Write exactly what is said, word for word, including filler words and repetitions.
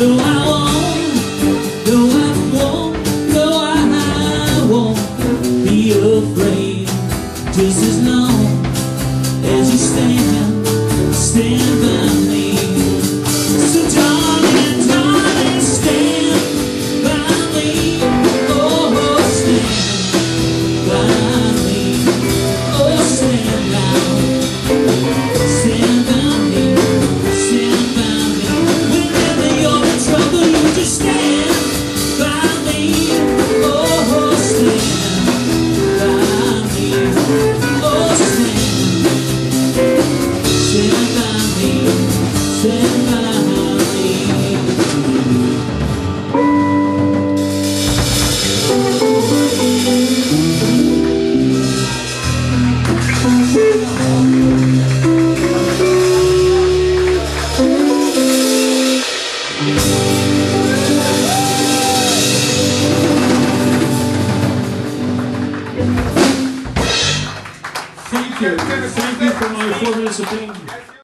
No, I won't, no, I won't, no, I won't be afraid. Just as long as you stand, stand by me. So darling, darling, stand by me. Oh, stand by me. Oh, stand now. Stand by me. Thank you. Thank you for my four minutes of fame.